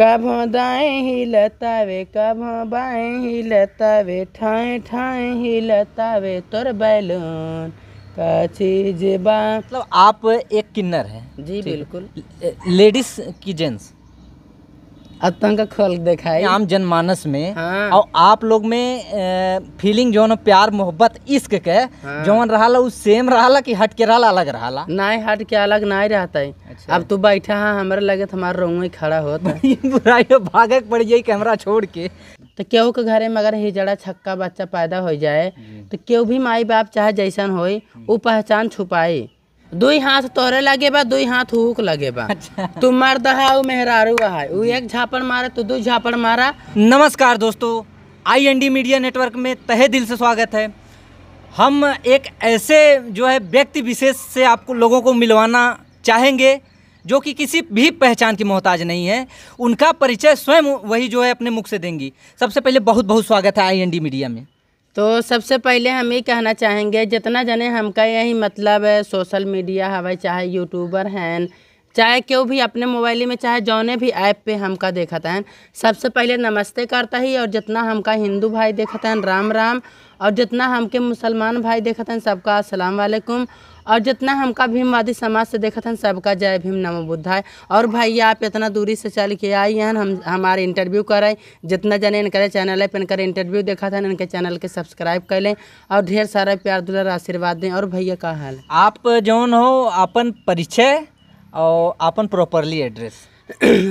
कभों दाएँ हिलतावे कभों बाएँ हिलतावे ठाएँ ठाएँ हिलतावे तोर बैलून काची जेबा। मतलब आप एक किन्नर हैं। जी बिल्कुल। लेडीज की जेंट्स अतंग खोल दिखाई आम जनमानस में। हाँ। और आप लोग में फीलिंग जो प्यार मोहब्बत इश्क के। हाँ। जौन रहा उस सेम रहा कि हट के रहा अलग रहा नहीं हट के अलग नहीं रहता है। अच्छा। अब तू बैठा हाँ हमारे लगे हमारे रोंग में खड़ा होता है बुराई भागे पड़ जाये कैमरा छोड़ के। तो केहू के घरे में अगर हिजड़ा छक्का बच्चा पैदा हो जाए तो केहू भी माई बाप चाहे जैसन होई वो पहचान छुपाई। दुई हाथ तोरे लगे बा दुई हाथ हुक लगे बा। अच्छा। तू मर्द है वो मेहरारू है वो एक झापड़ मारे तो दो झापड़ मारा। नमस्कार दोस्तों, आईएनडी मीडिया नेटवर्क में तहे दिल से स्वागत है। हम एक ऐसे जो है व्यक्ति विशेष से आपको लोगों को मिलवाना चाहेंगे जो कि किसी भी पहचान की मोहताज नहीं है। उनका परिचय स्वयं वही जो है अपने मुख से देंगी। सबसे पहले बहुत बहुत स्वागत है आईएनडी मीडिया में। तो सबसे पहले हम ये कहना चाहेंगे जितना जने हमका यही मतलब है सोशल मीडिया हवा चाहे यूट्यूबर हैं चाहे क्यों भी अपने मोबाइल में चाहे जौने भी ऐप पे हमका देखता है सबसे पहले नमस्ते करता ही। और जितना हमका हिंदू भाई देखता है राम राम, और जितना हमके मुसलमान भाई देखता है सबका अस्सलाम वालेकुम, और जितना हमका भीमवादी समाज से देखता है सबका जय भीम नमो बुद्धाय। और भैया आप इतना दूरी से चल के आई हैं हम हमारे इंटरव्यू कराए जितना जने इनके चैनल पर इनके इंटरव्यू देखा था इनके चैनल के सब्सक्राइब कर लें और ढेर सारा प्यार दुलार आशीर्वाद दें। और भैया का हाल आप जौन हो अपन परिचय और अपन प्रॉपरली एड्रेस।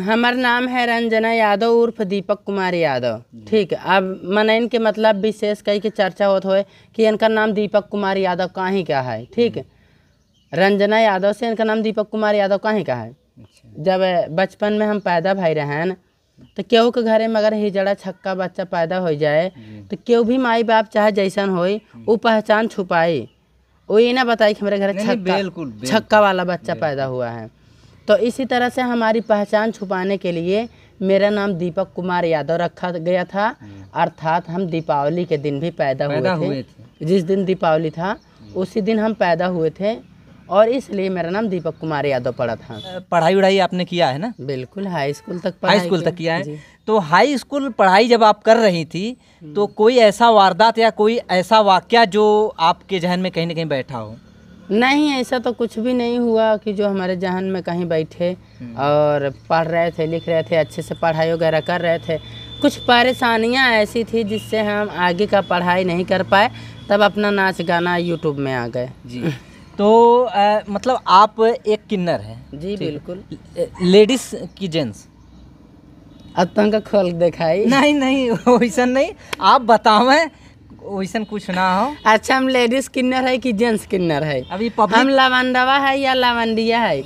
हमारा नाम है रंजना यादव उर्फ दीपक कुमार यादव। ठीक। अब मैंने इनके मतलब विशेष कई के चर्चा होता है कि इनका नाम दीपक कुमार यादव का ही क्या है। ठीक। रंजना यादव से इनका नाम दीपक कुमार यादव का ही का है। अच्छा। जब बचपन में हम पैदा भाई रहन तो केहू के घरे में अगर हिजड़ा छक्का बच्चा पैदा हो जाए तो केहू भी माई बाप चाहे जैसन होई वो पहचान छुपाई वो ये ना बताई कि हमारे घर छक्का वाला बच्चा पैदा हुआ है। तो इसी तरह से हमारी पहचान छुपाने के लिए मेरा नाम दीपक कुमार यादव रखा गया था। अर्थात हम दीपावली के दिन भी पैदा हुए थे। जिस दिन दीपावली था उसी दिन हम पैदा हुए थे और इसलिए मेरा नाम दीपक कुमार यादव पड़ा था। पढ़ाई उढ़ाई आपने किया है ना? बिल्कुल, हाई स्कूल तक किया है। तो हाई स्कूल पढ़ाई जब आप कर रही थी तो कोई ऐसा वारदात या कोई ऐसा वाकया जो आपके जहन में कहीं ना कहीं बैठा हो? नहीं, ऐसा तो कुछ भी नहीं हुआ कि जो हमारे जहन में कहीं बैठे। और पढ़ रहे थे, लिख रहे थे, अच्छे से पढ़ाई वगैरह कर रहे थे। कुछ परेशानियाँ ऐसी थी जिससे हम आगे का पढ़ाई नहीं कर पाए, तब अपना नाच गाना यूट्यूब में आ गए। जी। तो मतलब आप एक किन्नर हैं। जी बिल्कुल। लेडीज की जेंट्स अतंग खोल दिखाई नहीं वैसा नहीं, आप बतावें वैसा कुछ ना हो। अच्छा, हम लेडीज किन्नर है कि जेंट्स किन्नर है? अभी हम लवंडवा है या लवंडिया है,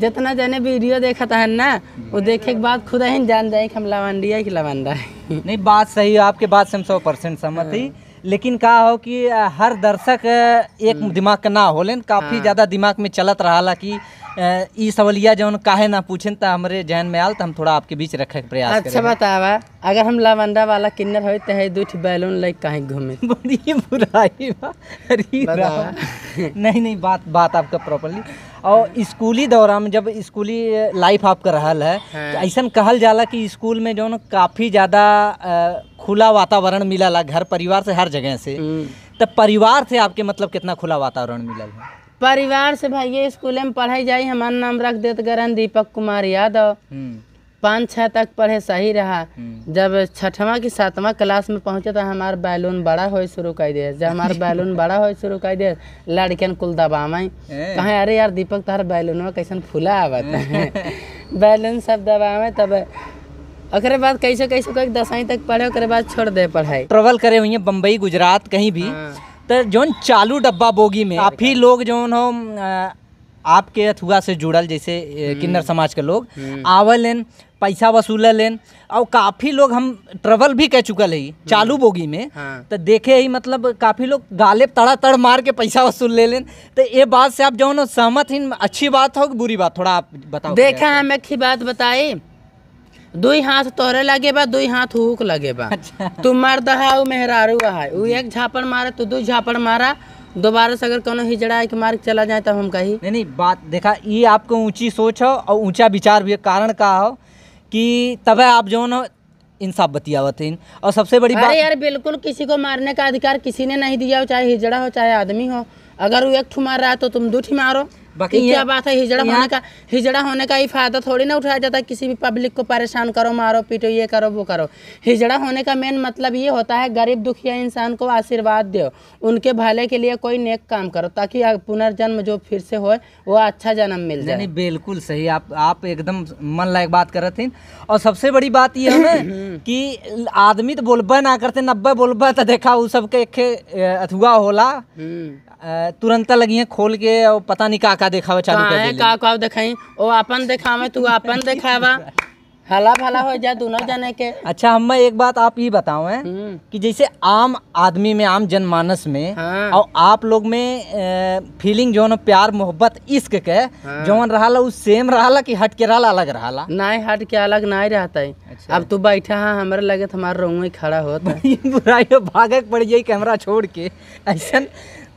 जितना जने वीडियो देखता है ना वो देखे के बाद खुद ही जान जाए कि हम लवंडिया कि लवंडा है। नहीं, बात सही है, आपके बात से हम 100% सहमत ही। लेकिन कहा हो कि हर दर्शक एक दिमाग का ना हो लेन, काफ़ी ज़्यादा दिमाग में चलत रहा कि ई सवलिया जौन काहे ना पूछें तो हमारे जहन में आल तो हम थोड़ा आपके बीच रखे के प्रयास। अच्छा बतावा, अगर हम लवंडा वाला किन्नर हो तो है दूठ बैलून लाइक कहीं घूमे बड़ी बुराई बा। नहीं, बात आपका प्रॉपरली। और स्कूली दौरान जब स्कूली लाइफ आपका रहल है तो ऐसा कहल जाला कि स्कूल में जो काफ़ी ज़्यादा खुला वातावरण मिला घर परिवार से हर जगह से, तब परिवार से आपके मतलब कितना खुला वातावरण मिला? परिवार से भाई स्कूल में पढ़ाई जाई हमार नाम रख देते गरन दीपक कुमार यादव। 5-6 तक पढ़े सही रहा। जब 6वां की 7वां क्लास में पहुँचे तो हमार बैलून बड़ा होए शुरू कर दिए। जब हमार बैलून बड़ा होए शुरू कर दिए लड़कियन कुल दबावाई कहें अरे यार दीपक तार बैलून कैसन फूला आवत है बैलून सब दबावें। तब ओकरे बाद कैसे कैसे कोई 10वीं तक पढ़े ओकरे बाद छोड़ दे पढ़ाई। ट्रेवल करे हुई बम्बई गुजरात कहीं भी तो जोन चालू डब्बा बोगी में आप ही लोग जोन हो आपके अथुआ से जुड़ल जैसे किन्नर समाज के लोग आवल लेन पैसा वसूल लेन। और काफ़ी लोग हम ट्रेवल भी कह चुकल है चालू बोगी में। हाँ। तो देखे ही मतलब काफ़ी लोग गाले तड़ा तड़ मार के पैसा वसूल ले लेन। तो ये बात से आप जो सहमत ही, अच्छी बात हो कि बुरी बात थोड़ा आप बताओ? देखा हम एक ही बात बताई, दुई हाथ तोरे लगे बा दुई हाथ हुक लगे बा। अच्छा। तू मर्द है वो मेहरारू है वो एक झापड़ मारे तो दो झापड़ मारा। दोबारा से अगर कोनो हिजड़ा के मार्ग चला जाए तब हम कही नहीं। बात देखा ये आपको ऊंची सोच हो और ऊंचा विचार भी, कारण का हो कि तब आप जो न इंसाफ बतियावत हैं। और सबसे बड़ी बात यार बिल्कुल किसी को मारने का अधिकार किसी ने नहीं दिया हो, चाहे हिजड़ा हो चाहे आदमी हो। अगर वो एक ठू मार रहा है तो तुम दो ठू मारो, बाकी क्या बात है। हिजड़ा होने का ही फायदा थोड़ी ना उठाया जाता है। किसी भी पब्लिक को परेशान करो, मारो पीटो, ये करो वो करो। हिजड़ा होने का मेन मतलब ये होता है गरीब दुखिया इंसान को आशीर्वाद दो, उनके भले के लिए कोई नेक काम करो ताकि पुनर्जन्म जो फिर से हो वो अच्छा जन्म मिल जाए। बिल्कुल सही, आप एकदम मन लायक बात कर रहे थे। और सबसे बड़ी बात ये है ना कि आदमी तो बोलबा ना करते, नब्बे बोलबा तो देखा उ सबके अथुआ होला, तुरंत लगी खोल के और पता नहीं का दिखावा चालू कर दिया। का दिखाई ओ अपन दिखावे, तू अपन दिखावा, हला भला हो जा दोनों जाने के। अच्छा हम एक बात आप ये बताओ है कि जैसे आम आदमी में, आम जनमानस में हाँ। और आप लोग में फीलिंग जो प्यार मोहब्बत इश्क के हाँ। जौन रहा उस सेम रहा कि हट के रहा अलग रहा? नहीं हट के अलग नहीं रहता है। अच्छा। अब तू बैठा है हमारे लगे तुम्हारे रोंग में खड़ा होता बुराई भागे पड़ जाये कैमरा छोड़ के, ऐसा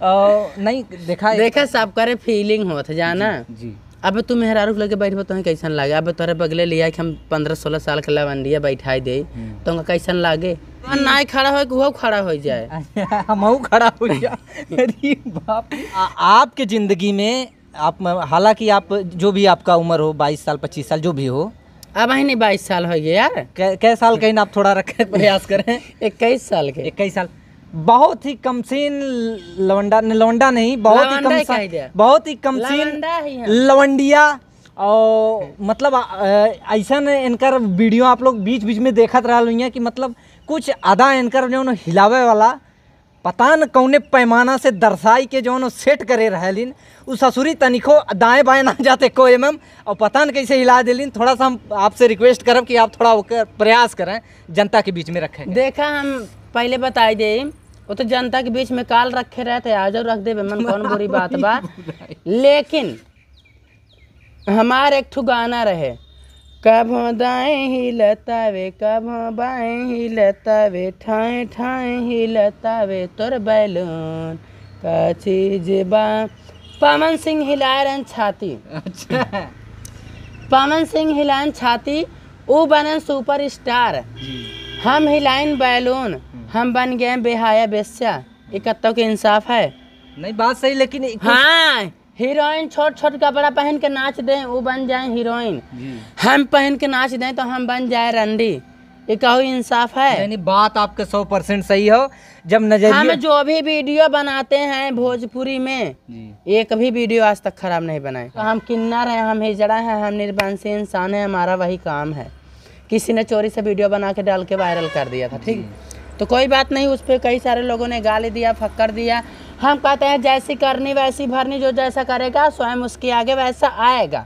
नहीं देखा देखा सब करे फीलिंग होते जाना जी। अब तू मेहरारू लगे बैठबो तो कैसन लागे? अब तोरे बगले लिया कि हम 15-16 साल के लवंडिया बैठाई दे तो कैसन लागे? नाय खड़ा हो वो खड़ा हो जाए, हमहू खड़ा हो जाए। आपके जिंदगी में आप, हालांकि आप जो भी आपका उम्र हो 22 साल 25 साल जो भी हो, अब ही नहीं 22 साल हो गए यार, कै साल कहीं आप थोड़ा रखे प्रयास करें, 21 साल के 21 साल बहुत ही कम सीन लवंडा नहीं, बहुत ही कम सीन लवंडिया। और मतलब ऐसा इनकर वीडियो आप लोग बीच बीच में देखत रहा हुई कि मतलब कुछ आधा इनकर जो हिलावे वाला पता न कौने पैमाना से दर्शाई के जो सेट करे रहलिन, उ ससुरी तनिको दाएं बाएं ना जाते को एमएम और पता न कैसे हिला दिलिन। थोड़ा सा हम आपसे रिक्वेस्ट करब कि आप थोड़ा होकर प्रयास करें, जनता के बीच में रखें। देखा हम पहले बताई दे वो तो जनता के बीच में काल रखे रहते, आज रख दे मन कौन बुरी बात बा। लेकिन हमारे एक ठू गाना रहे, कभो दाएं ही लतावे कभो बाएं ही लतावे ठाएं ठाएं ही लतावे तोर बैलून का चीज बा। पवन सिंह हिलाए रहन छाती। अच्छा। पवन सिंह हिलान छाती, वो बनन सुपर स्टार, हम हिलाइन बैलून, हम बन गए बेहाया बेस्या। इकत्तो के इंसाफ है नहीं? बात सही, लेकिन हाँ हीरोइन छोट छोट कपड़ा पहन के नाच दें वो बन जाए हीरोइन, हम पहन के नाच दें तो हम बन जाए रंडी। ये कहो इंसाफ है? यानी बात आपके 100% सही हो। जब नजरिया हम जो भी वीडियो बनाते हैं भोजपुरी में एक भी वीडियो आज तक खराब नहीं बनाए। तो हम किन्नर हैं, हम हिजड़ा हैं, हम निर्वंशी इंसान हैं, हमारा वही काम है। किसी ने चोरी से वीडियो बना के डाल के वायरल कर दिया था, ठीक तो कोई बात नहीं, उस पर कई सारे लोगों ने गाली दिया, फक्कर दिया। हम कहते हैं जैसी करनी वैसी भरनी, जो जैसा करेगा स्वयं उसके आगे वैसा आएगा।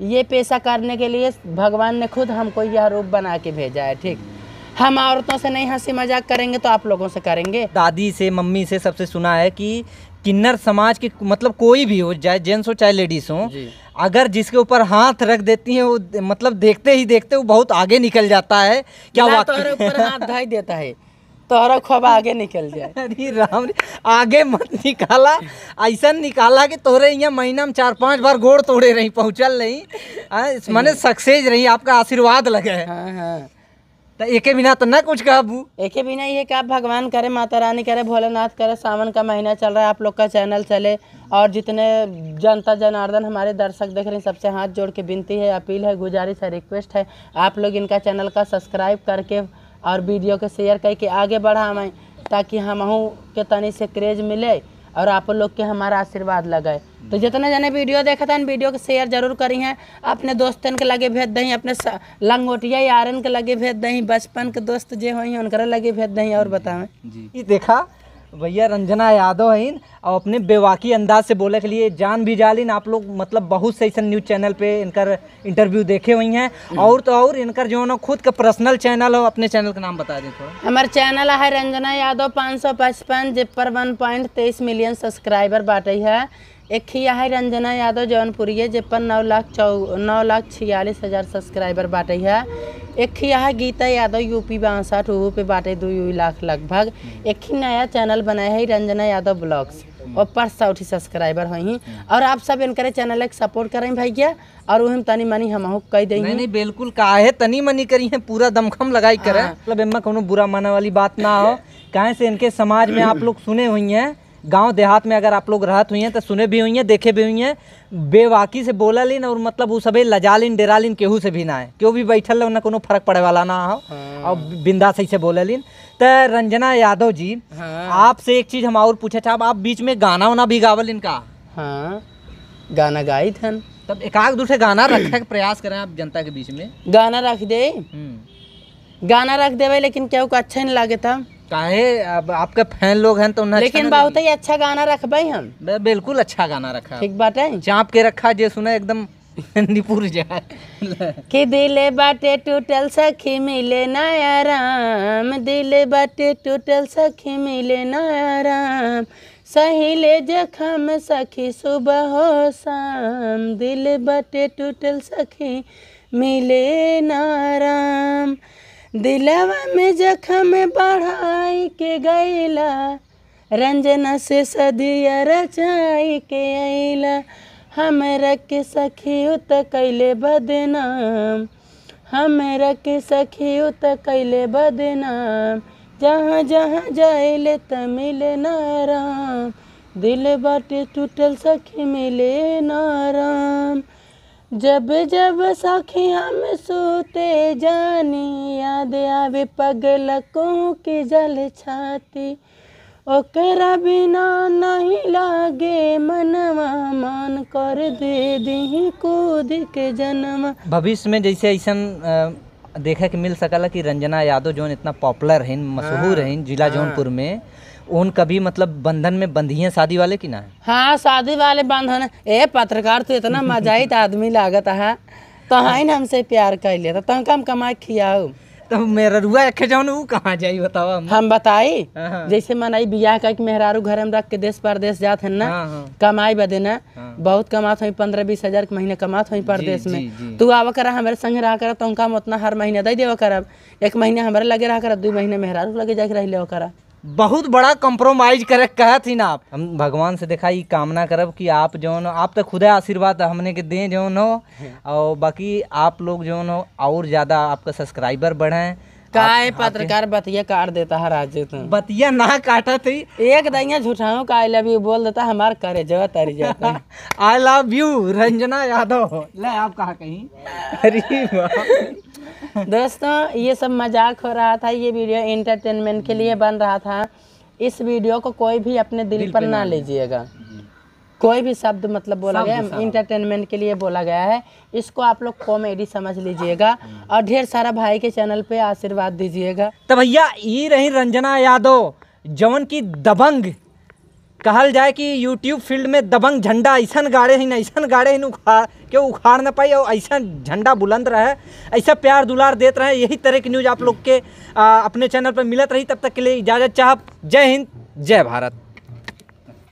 ये पेशा करने के लिए भगवान ने खुद हमको यह रूप बना के भेजा है, ठीक। हम औरतों से नहीं हंसी मजाक करेंगे तो आप लोगों से करेंगे। दादी से मम्मी से सबसे सुना है कि किन्नर समाज के मतलब कोई भी हो, चाहे जेंट्स हो चाहे लेडीज़ हो, अगर जिसके ऊपर हाथ रख देती हैं वो मतलब देखते ही देखते वो बहुत आगे निकल जाता है। क्या बात है? ऊपर हाथ धाई देता है तोहरा खूब आगे निकल जाए। अरे राम, आगे मत निकाला, ऐसा निकाला कि तोहरे यहाँ महीना में 4-5 बार गोड़ तोड़े रही, पहुँचल नहीं, मैंने सक्सेस रही, आपका आशीर्वाद लगे है। हाँ हाँ, तो एके बिना तो ना कुछ कहबू, एके बिना ये कहा भगवान करे, माता रानी करे, भोलेनाथ करे। सावन का महीना चल रहा है, आप लोग का चैनल चले और जितने जनता जनार्दन हमारे दर्शक देख रहे हैं सबसे हाथ जोड़ के विनती है, अपील है, गुजारिश है, रिक्वेस्ट है, आप लोग इनका चैनल का सब्सक्राइब करके और वीडियो को शेयर करके आगे बढ़ावें ताकि हमहूँ के तनी से क्रेज मिले और आप लोग के हमारा आशीर्वाद लगाए। तो जितने जने वीडियो देखता है वीडियो को शेयर जरूर करी हैं, अपने दोस्तन के लगे भेज दही, अपने लंगोटिया यारन के लगे भेज दही, बचपन के दोस्त जो हुई हैं उनके लगे भेज दही। और बतावें ये देखा भैया रंजना यादव हैं और अपने बेवाकी अंदाज से बोले के लिए जान भी जालिन। आप लोग मतलब बहुत से ऐसा न्यूज़ चैनल पे इनकर इंटरव्यू देखे हुई हैं और तो और इनकर जो ना खुद का पर्सनल चैनल हो, अपने चैनल का नाम बता दें थोड़ा। हमारे चैनल है रंजना यादव 555 जिपर 1.23 मिलियन सब्सक्राइबर बाटे है। एक ही है रंजना यादव जौनपुरिया जिपर 9,46,000 सब्सक्राइबर बाटे है। एक ही है गीता यादव यूपी 62 पे बाटे 2 लाख लगभग। एक ही नया चैनल बनाया है रंजना यादव ब्लॉग्स, और 500 सब्सक्राइबर हई और आप सब इनकरे चैनल के सपोर्ट करें भैया और उहम तनी मनी हमहु कह देही। नहीं नहीं बिल्कुल काहे तनी मनी करी है पूरा दमखम लगाई करे, मतलब इनमें कोनो बुरा मानने वाली बात ना हो। काहे से इनके समाज में आप लोग सुने हुई हैं, गांव देहात में अगर आप लोग रहत हुई हैं तो सुने भी हुई हैं, देखे भी हुई हैं। बेवाकी से बोला लिन और मतलब वो सबे लजा लिन डेरा लिन केहू से भी ना है, क्यों भी बैठल उन्हें कोनो फर्क पड़े वाला ना हो और बिंदा सही से बोला लिन। तो रंजना यादव जी आपसे एक चीज़ हम और पूछे चाहब, आप बीच में गाना वाना भी गावल इनका? हाँ गाना गाई थन। तब एकाध दूसरे गाना रखे प्रयास करें आप जनता के बीच में, गाना रख दे गाना रख देवे लेकिन क्या अच्छा नहीं लागे था काहे अब आपके फैन लोग हैं तो उन्हें लेकिन बहुत ही अच्छा गाना रखबे हम। बिल्कुल अच्छा गाना रखा, ठीक बात है, चाँप के रखा जे सुना एकदम निपुर जाए कि दिल बाटे टूटल सखी मिले ना आराम, दिल बाटे टूटल सखी मिले ना आराम, सही ले जखम सखी सुबह हो शाम, दिल बाटे टूटल सखी मिले ना आराम, दिलवा में जख्म बढ़ाई के गैला, रंजना से सदिया रचाई के अला, हमरा के सखियो त कैले बदनाम, हमरा के सखियो त कैले बदनाम, जहाँ जहाँ जाइले त मिले ना राम, दिल बाटे टूटल सखी मिले ना राम। जब जब सखी हम सोते जानी, याद आवे पगलकों की जल छाती, ओकरा बिना नहीं लागे मनवा, मान कर दे दी कूद के जन्म। भविष्य में जैसे ऐसा देखे के मिल सकला कि रंजना यादव जो इतना पॉपुलर हैं, मशहूर हैं जिला जौनपुर में, उन कभी मतलब बंधन में बंधिए शादी वाले की ना? हाँ शादी वाले बंधन। ए पत्रकार तो इतना मजाइत आदमी लागत है तो हाँ ना हमसे प्यार कर लेता तुम कम कमा खियाओ तो मेरा रुआ रखे जाओ वो कहाँ जाई बताओ हम बताई। जैसे मनाई बियाह का मेहरारू घर में रख के देश परदेश जात है ना कमाई बदे ना बहुत कमात हुई 15-20 हज़ार के महीने कमात हुई परदेश में। तू आवा कर हमारे संग रहा कर तुम कम उतना हर महीने दे देवा करब, एक महीने हमारे लगे रहा कर 2 महीने मेहरारू लगे जाके रह कर। बहुत बड़ा कम्प्रोमाइज करे कहा थी ना आप। हम भगवान से देखा ये कामना करब कि आप जौन आप तो खुदा आशीर्वाद हमने के दें जौन हो और बाकी आप लोग जौन हो और ज़्यादा आपका सब्सक्राइबर बढ़ें। काय पत्रकार बतिया काट देता है राजू, तुम बतिया ना काटा थी एक दइया झूठाओ का आई लव यू बोल देता हमार करे जो तरी जाता I love you Ranjana Yadav ले आप कहा कहीं। दोस्तों ये सब मजाक हो रहा था, ये वीडियो एंटरटेनमेंट के लिए बन रहा था। इस वीडियो को कोई भी अपने दिल पर ना लीजिएगा, कोई भी शब्द मतलब बोला गया इंटरटेनमेंट के लिए बोला गया है, इसको आप लोग कॉमेडी समझ लीजिएगा और ढेर सारा भाई के चैनल पे आशीर्वाद दीजिएगा। तो भैया ये रही रंजना यादव जवन की दबंग कहल जाए कि यूट्यूब फील्ड में दबंग झंडा ऐसा गाड़े हैं, ऐसा गाड़े हैं क्यों उखाड़ ना पाई और ऐसा झंडा बुलंद रहे, ऐसा प्यार दुलार देते रहे। यही तरह की न्यूज़ आप लोग के अपने चैनल पर मिलत रही, तब तक के लिए इजाज़त चाहब। जय हिंद जय भारत।